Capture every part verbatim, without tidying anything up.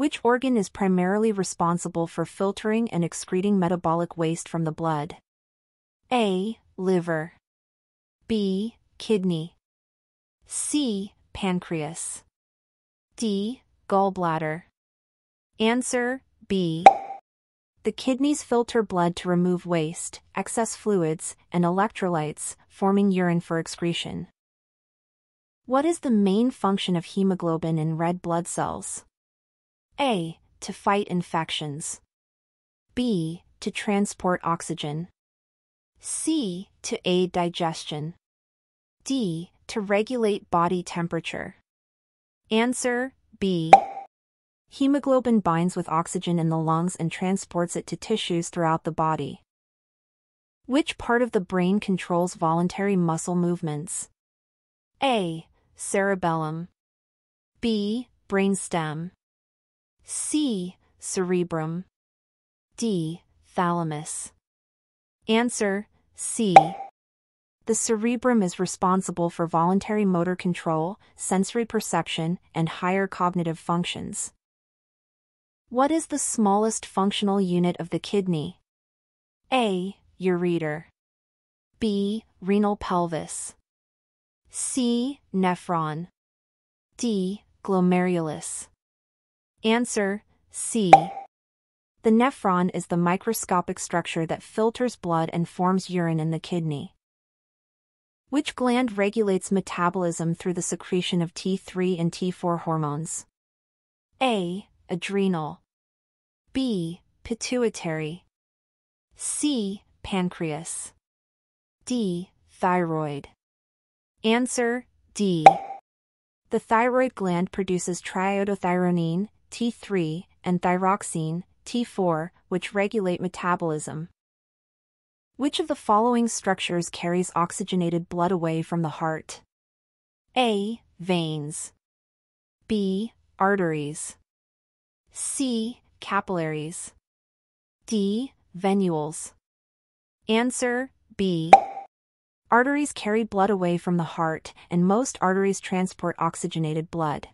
Which organ is primarily responsible for filtering and excreting metabolic waste from the blood? A. Liver. B. Kidney. C. Pancreas. D. Gallbladder. Answer, B. The kidneys filter blood to remove waste, excess fluids, and electrolytes, forming urine for excretion. What is the main function of hemoglobin in red blood cells? A. To fight infections. B. To transport oxygen. C. To aid digestion. D. To regulate body temperature. Answer, B. Hemoglobin binds with oxygen in the lungs and transports it to tissues throughout the body. Which part of the brain controls voluntary muscle movements? A. Cerebellum. B. Brainstem. C. Cerebrum. D. Thalamus. Answer, C. The cerebrum is responsible for voluntary motor control, sensory perception, and higher cognitive functions. What is the smallest functional unit of the kidney? A. Ureter. B. Renal pelvis. C. Nephron. D. Glomerulus. Answer, C. The nephron is the microscopic structure that filters blood and forms urine in the kidney. Which gland regulates metabolism through the secretion of T three and T four hormones? A. Adrenal. B. Pituitary. C. Pancreas. D. Thyroid. Answer, D. The thyroid gland produces triiodothyronine, T three, and thyroxine, T four, which regulate metabolism. Which of the following structures carries oxygenated blood away from the heart? A. Veins. B. Arteries. C. Capillaries. D. Venules. Answer, B. Arteries carry blood away from the heart, and most arteries transport oxygenated blood.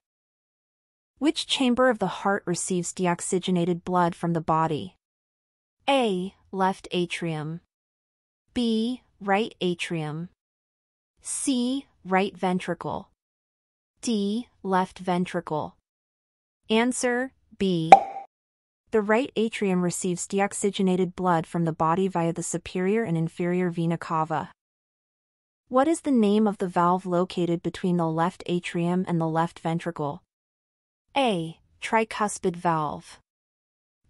Which chamber of the heart receives deoxygenated blood from the body? A. Left atrium. B. Right atrium. C. Right ventricle. D. Left ventricle. Answer, B. The right atrium receives deoxygenated blood from the body via the superior and inferior vena cava. What is the name of the valve located between the left atrium and the left ventricle? A. Tricuspid valve.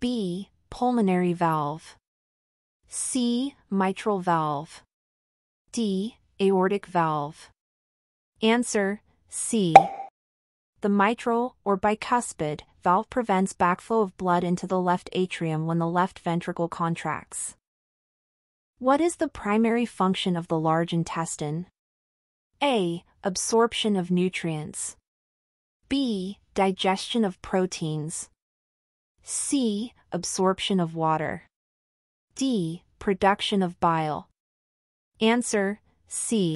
B. Pulmonary valve. C. Mitral valve. D. Aortic valve. Answer, C. The mitral, or bicuspid, valve prevents backflow of blood into the left atrium when the left ventricle contracts. What is the primary function of the large intestine? A. Absorption of nutrients. B. Digestion of proteins. C. Absorption of water. D. Production of bile. Answer, C.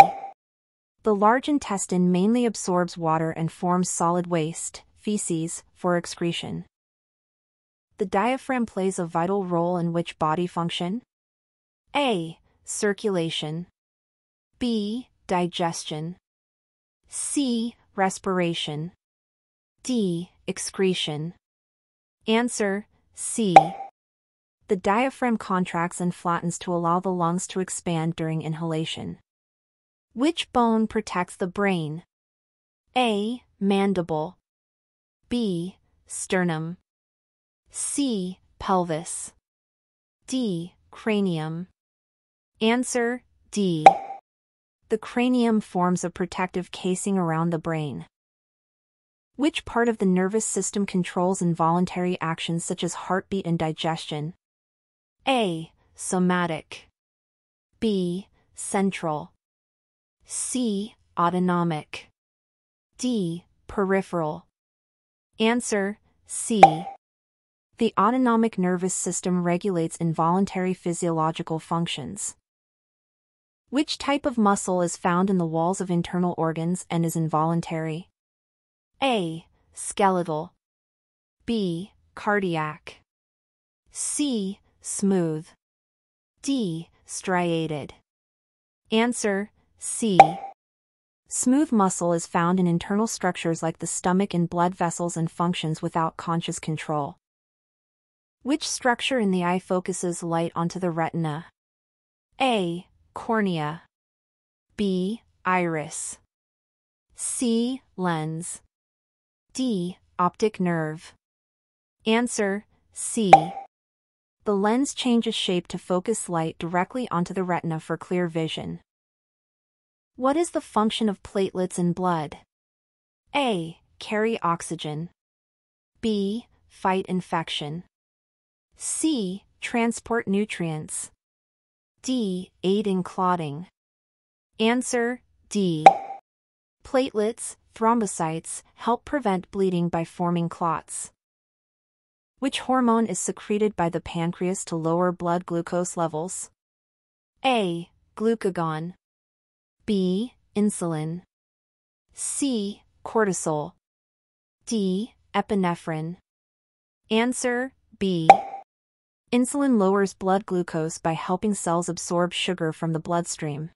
The large intestine mainly absorbs water and forms solid waste, feces, for excretion. The diaphragm plays a vital role in which body function? A. Circulation. B. Digestion. C. Respiration. D. Excretion. Answer, C. The diaphragm contracts and flattens to allow the lungs to expand during inhalation. Which bone protects the brain? A. Mandible. B. Sternum. C. Pelvis. D. Cranium. Answer, D. The cranium forms a protective casing around the brain. Which part of the nervous system controls involuntary actions such as heartbeat and digestion? A. Somatic. B. Central. C. Autonomic. D. Peripheral. Answer, C. The autonomic nervous system regulates involuntary physiological functions. Which type of muscle is found in the walls of internal organs and is involuntary? A. Skeletal. B. Cardiac. C. Smooth. D. Striated. Answer, C. Smooth muscle is found in internal structures like the stomach and blood vessels and functions without conscious control. Which structure in the eye focuses light onto the retina? A. Cornea. B. Iris. C. Lens. D. Optic nerve. Answer, C. The lens changes shape to focus light directly onto the retina for clear vision. What is the function of platelets in blood? A. Carry oxygen. B. Fight infection. C. Transport nutrients. D. Aid in clotting. Answer, D. Platelets, thrombocytes, help prevent bleeding by forming clots. Which hormone is secreted by the pancreas to lower blood glucose levels? A. Glucagon. B. Insulin. C. Cortisol. D. Epinephrine. Answer, B. Insulin lowers blood glucose by helping cells absorb sugar from the bloodstream.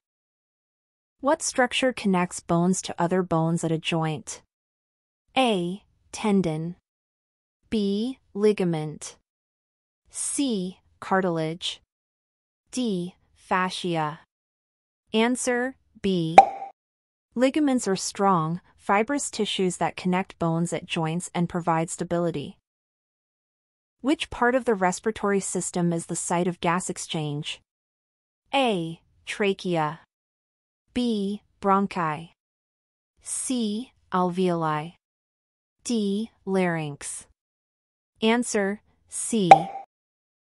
What structure connects bones to other bones at a joint? A. Tendon. B. Ligament. C. Cartilage. D. Fascia. Answer, B. Ligaments are strong, fibrous tissues that connect bones at joints and provide stability. Which part of the respiratory system is the site of gas exchange? A. Trachea. B. Bronchi. C. Alveoli. D. Larynx. Answer, C.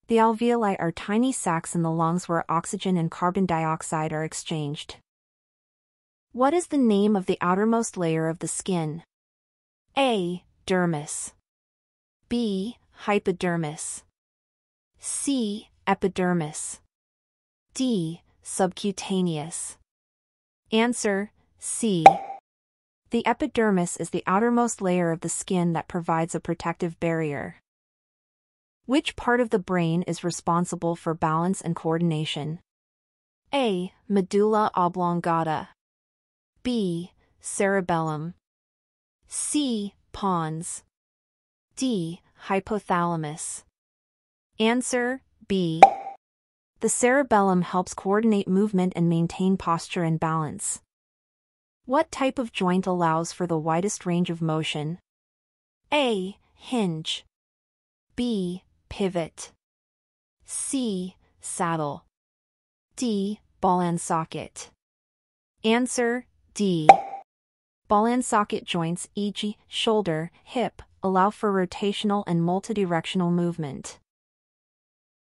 The alveoli are tiny sacs in the lungs where oxygen and carbon dioxide are exchanged. What is the name of the outermost layer of the skin? A. Dermis. B. Hypodermis. C. Epidermis. D. Subcutaneous. Answer, C. The epidermis is the outermost layer of the skin that provides a protective barrier. Which part of the brain is responsible for balance and coordination? A. Medulla oblongata. B. Cerebellum. C. Pons. D. Hypothalamus. Answer, B. The cerebellum helps coordinate movement and maintain posture and balance. What type of joint allows for the widest range of motion? A. Hinge. B. Pivot. C. Saddle. D. Ball and socket. Answer, D. Ball and socket joints, for example, shoulder, hip, allow for rotational and multidirectional movement.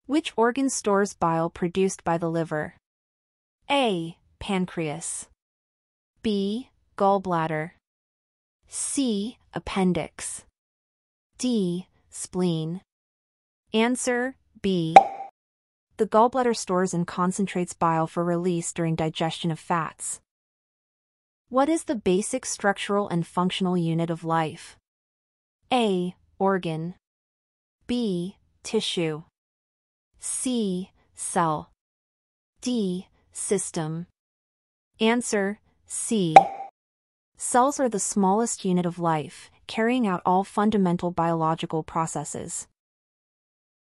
Which organ stores bile produced by the liver? A. Pancreas. B. Gallbladder. C. Appendix. D. Spleen. Answer, B. The gallbladder stores and concentrates bile for release during digestion of fats. What is the basic structural and functional unit of life? A. Organ. B. Tissue. C. Cell. D. System. Answer, C. Cells are the smallest unit of life, carrying out all fundamental biological processes.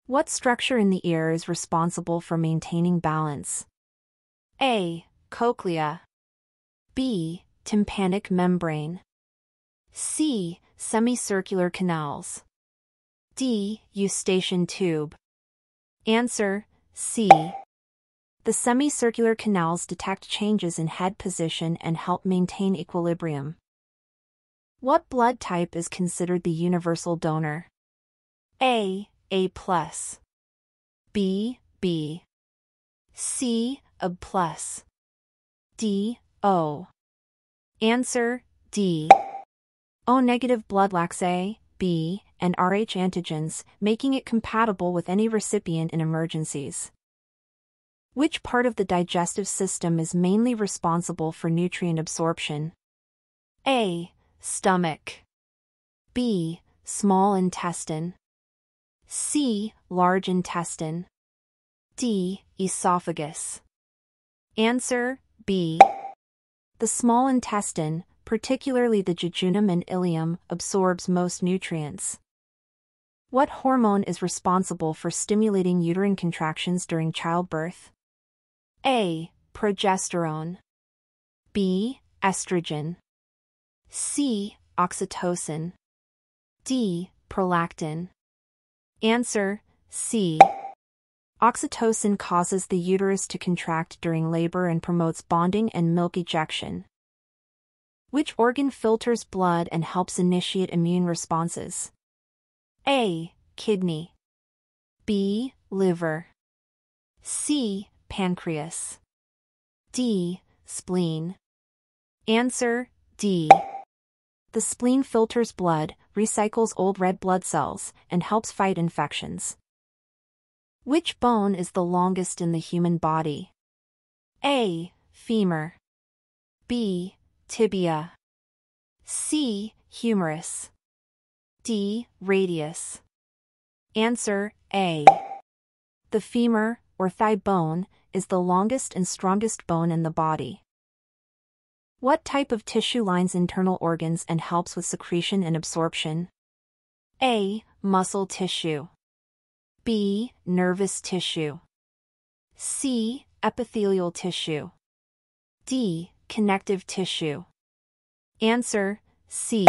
What structure in the ear is responsible for maintaining balance? A. Cochlea. B. Tympanic membrane. C. Semicircular canals. D. Eustachian tube. Answer, C. The semicircular canals detect changes in head position and help maintain equilibrium. What blood type is considered the universal donor? A. A plus. B. B. C. A B plus. D. O. Answer, D. O negative blood lacks A, B, and R H antigens, making it compatible with any recipient in emergencies. Which part of the digestive system is mainly responsible for nutrient absorption? A. Stomach. B. small intestine, C, large intestine, D, esophagus. Answer, B. The small intestine, particularly the jejunum and ileum, absorbs most nutrients. What hormone is responsible for stimulating uterine contractions during childbirth? A, progesterone, B, estrogen, C, oxytocin, D, prolactin. Answer, C. Oxytocin causes the uterus to contract during labor and promotes bonding and milk ejection. Which organ filters blood and helps initiate immune responses? A, kidney, B, liver, C, pancreas, D, spleen. Answer, D. The spleen filters blood, recycles old red blood cells, and helps fight infections. Which bone is the longest in the human body? A, femur, B, tibia, C, humerus, D, radius. Answer, A. The femur, or thigh bone, is the longest and strongest bone in the body. What type of tissue lines internal organs and helps with secretion and absorption? A, muscle tissue, B, nervous tissue, C, epithelial tissue, D, connective tissue. Answer, C.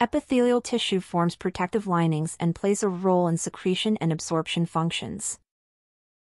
Epithelial tissue forms protective linings and plays a role in secretion and absorption functions.